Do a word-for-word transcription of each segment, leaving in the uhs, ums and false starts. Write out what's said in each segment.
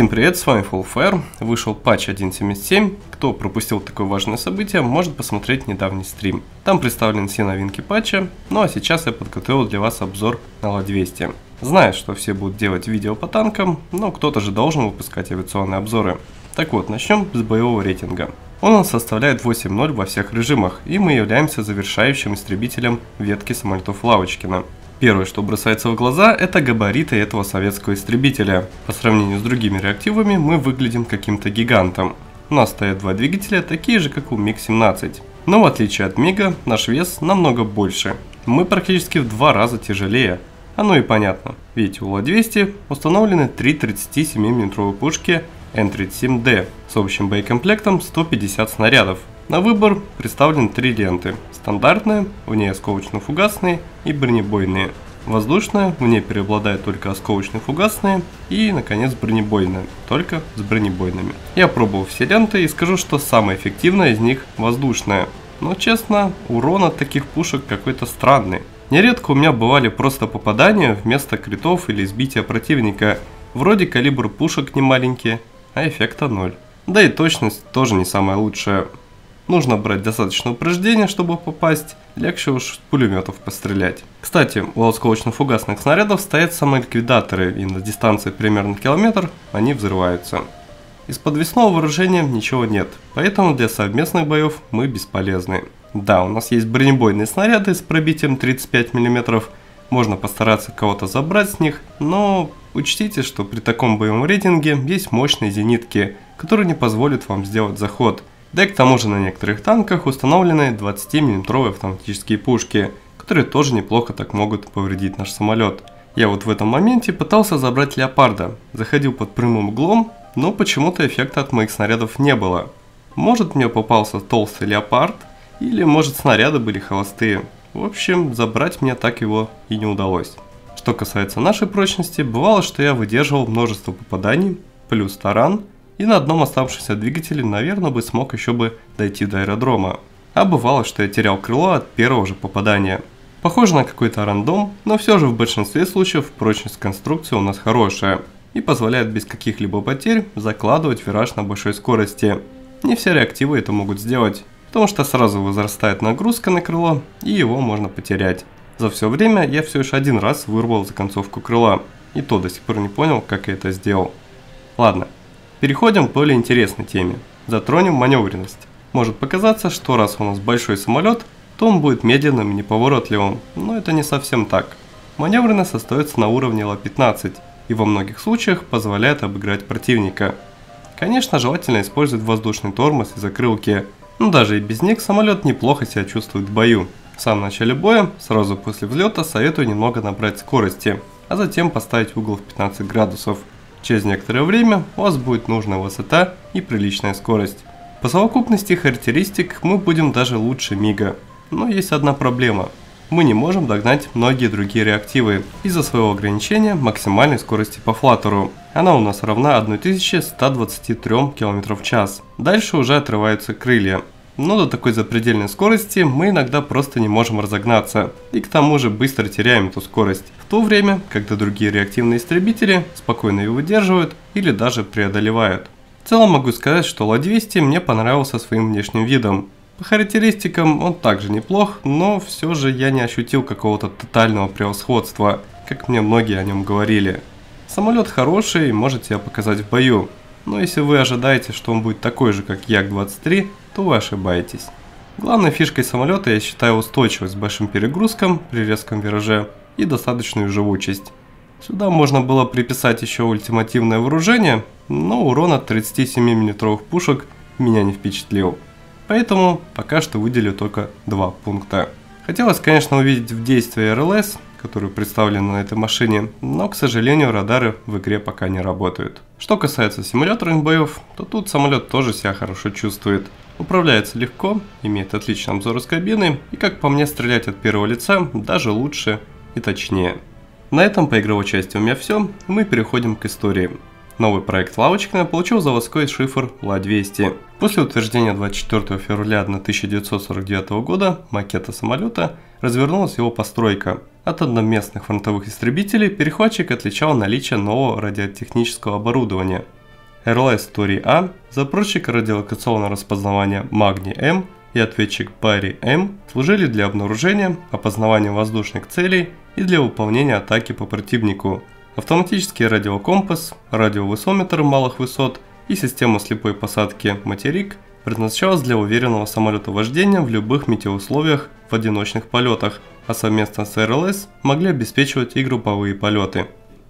Всем привет, с вами Fallfire, вышел патч один точка семьдесят семь, кто пропустил такое важное событие, может посмотреть недавний стрим. Там представлены все новинки патча, ну а сейчас я подготовил для вас обзор на Ла двести. Знаю, что все будут делать видео по танкам, но кто-то же должен выпускать авиационные обзоры. Так вот, начнем с боевого рейтинга. Он у нас составляет восемь ноль во всех режимах, и мы являемся завершающим истребителем ветки самолетов Лавочкина. Первое, что бросается в глаза, это габариты этого советского истребителя. По сравнению с другими реактивами мы выглядим каким-то гигантом. У нас стоят два двигателя, такие же как у миг семнадцать. Но в отличие от мига, наш вес намного больше. Мы практически в два раза тяжелее. Оно и понятно, ведь у Ла двести установлены три тридцати семи миллиметровые пушки Эн тридцать семь Дэ с общим боекомплектом сто пятьдесят снарядов. На выбор представлены три ленты: стандартная, в ней осколочно-фугасные и бронебойные, воздушная, в ней преобладают только осколочно-фугасные и, наконец, бронебойная, только с бронебойными. Я пробовал все ленты и скажу, что самая эффективная из них воздушная, но честно, урон от таких пушек какой-то странный. Нередко у меня бывали просто попадания вместо критов или сбития противника, вроде калибр пушек не маленький, а эффекта ноль. Да и точность тоже не самая лучшая. Нужно брать достаточно упреждения, чтобы попасть, легче уж с пулеметов пострелять. Кстати, у осколочно-фугасных снарядов стоят самоликвидаторы, и на дистанции примерно километр они взрываются. Из подвесного вооружения ничего нет, поэтому для совместных боев мы бесполезны. Да, у нас есть бронебойные снаряды с пробитием тридцать пять миллиметров, можно постараться кого-то забрать с них, но учтите, что при таком боевом рейтинге есть мощные зенитки, которые не позволят вам сделать заход. Да и к тому же на некоторых танках установлены двадцатимиллиметровые автоматические пушки, которые тоже неплохо так могут повредить наш самолет. Я вот в этом моменте пытался забрать леопарда, заходил под прямым углом, но почему-то эффекта от моих снарядов не было. Может, мне попался толстый леопард, или может снаряды были холостые. В общем, забрать мне так его и не удалось. Что касается нашей прочности, бывало, что я выдерживал множество попаданий, плюс таран, и на одном оставшемся двигателе, наверное, бы смог еще бы дойти до аэродрома. А бывало, что я терял крыло от первого же попадания. Похоже на какой-то рандом, но все же в большинстве случаев прочность конструкции у нас хорошая и позволяет без каких-либо потерь закладывать вираж на большой скорости. Не все реактивы это могут сделать, потому что сразу возрастает нагрузка на крыло, и его можно потерять. За все время я все лишь один раз вырвал законцовку крыла, и то до сих пор не понял, как я это сделал. Ладно. Переходим к более интересной теме. Затронем маневренность. Может показаться, что раз у нас большой самолет, то он будет медленным и неповоротливым, но это не совсем так. Маневренность остается на уровне Ла пятнадцать и во многих случаях позволяет обыграть противника. Конечно, желательно использовать воздушный тормоз и закрылки, но даже и без них самолет неплохо себя чувствует в бою. В самом начале боя, сразу после взлета, советую немного набрать скорости, а затем поставить угол в пятнадцать градусов. Через некоторое время у вас будет нужная высота и приличная скорость. По совокупности характеристик мы будем даже лучше мига. Но есть одна проблема. Мы не можем догнать многие другие реактивы из-за своего ограничения максимальной скорости по флаттеру. Она у нас равна тысяче ста двадцати трём километрам в час. Дальше уже отрываются крылья. Но до такой запредельной скорости мы иногда просто не можем разогнаться, и к тому же быстро теряем эту скорость, в то время, когда другие реактивные истребители спокойно ее выдерживают или даже преодолевают. В целом могу сказать, что Ла двести мне понравился своим внешним видом. По характеристикам он также неплох, но все же я не ощутил какого-то тотального превосходства, как мне многие о нем говорили. Самолет хороший и может себя показать в бою. Но если вы ожидаете, что он будет такой же, как Як двадцать три, то вы ошибаетесь. Главной фишкой самолета я считаю устойчивость к большим перегрузкам при резком вираже и достаточную живучесть. Сюда можно было приписать еще ультимативное вооружение, но урон от тридцати семи миллиметровых пушек меня не впечатлил. Поэтому пока что выделю только два пункта. Хотелось, конечно, увидеть в действии Эр Эл Эс, которые представлены на этой машине, но, к сожалению, радары в игре пока не работают. Что касается симуляторных боев, то тут самолет тоже себя хорошо чувствует. Управляется легко, имеет отличный обзор из кабины, и, как по мне, стрелять от первого лица даже лучше и точнее. На этом по игровой части у меня все, и мы переходим к истории. Новый проект Лавочкина получил заводской шифр Ла двести. После утверждения двадцать четвёртого февраля тысяча девятьсот сорок девятого года макета самолета развернулась его постройка. От одноместных фронтовых истребителей перехватчик отличал наличие нового радиотехнического оборудования. эр эл эс Тори-А, запросчик радиолокационного распознавания Magni эм и ответчик Barry эм служили для обнаружения, опознавания воздушных целей и для выполнения атаки по противнику. Автоматический радиокомпас, радиовысометр малых высот и система слепой посадки «Материк» предназначалась для уверенного самолетовождения в любых метеоусловиях в одиночных полетах, а совместно с эр эл эс могли обеспечивать и групповые полеты.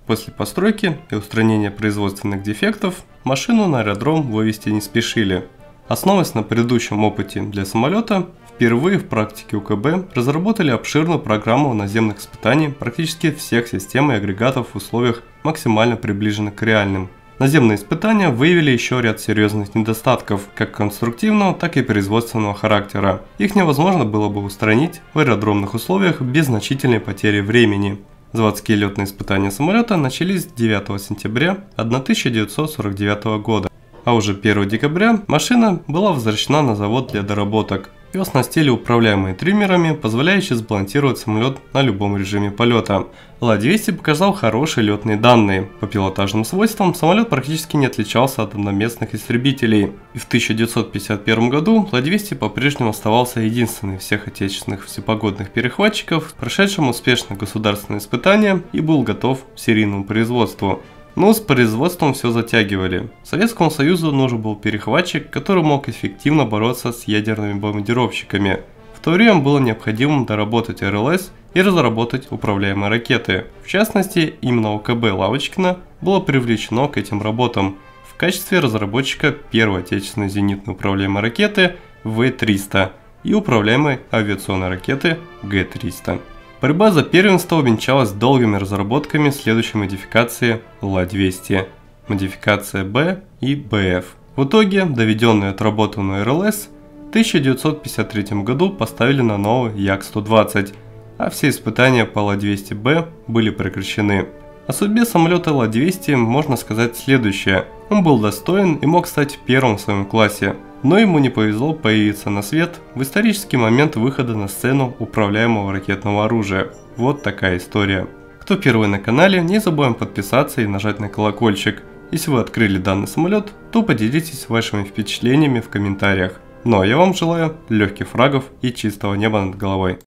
После постройки и устранения производственных дефектов машину на аэродром вывести не спешили. Основываясь на предыдущем опыте для самолета, впервые в практике у ка бэ разработали обширную программу наземных испытаний практически всех систем и агрегатов в условиях, максимально приближенных к реальным. Наземные испытания выявили еще ряд серьезных недостатков, как конструктивного, так и производственного характера. Их невозможно было бы устранить в аэродромных условиях без значительной потери времени. Заводские летные испытания самолета начались девятого сентября тысяча девятьсот сорок девятого года, а уже первого декабря машина была возвращена на завод для доработок. Ее оснастили управляемыми триммерами, позволяющими сбалансировать самолет на любом режиме полета. Ла двести показал хорошие летные данные. По пилотажным свойствам самолет практически не отличался от одноместных истребителей. И в тысяча девятьсот пятьдесят первом году Ла двести по-прежнему оставался единственным из всех отечественных всепогодных перехватчиков, прошедшим успешно государственные испытания и был готов к серийному производству. Но с производством все затягивали. Советскому Союзу нужен был перехватчик, который мог эффективно бороться с ядерными бомбардировщиками. В то время было необходимо доработать эр эл эс и разработать управляемые ракеты. В частности, именно о ка бэ Лавочкина было привлечено к этим работам в качестве разработчика первой отечественной зенитной управляемой ракеты вэ триста и управляемой авиационной ракеты гэ триста. Борьба за первенство увенчалась долгими разработками следующей модификации Ла двести, модификация Б и БФ. В итоге, доведенную и отработанную эр эл эс в тысяча девятьсот пятьдесят третьем году поставили на новый Як сто двадцать, а все испытания по Ла двести бэ были прекращены. О судьбе самолета Ла двести можно сказать следующее. Он был достоин и мог стать первым в своем классе, но ему не повезло появиться на свет в исторический момент выхода на сцену управляемого ракетного оружия. Вот такая история. Кто первый на канале, не забываем подписаться и нажать на колокольчик. Если вы открыли данный самолет, то поделитесь вашими впечатлениями в комментариях. Ну а я вам желаю легких фрагов и чистого неба над головой.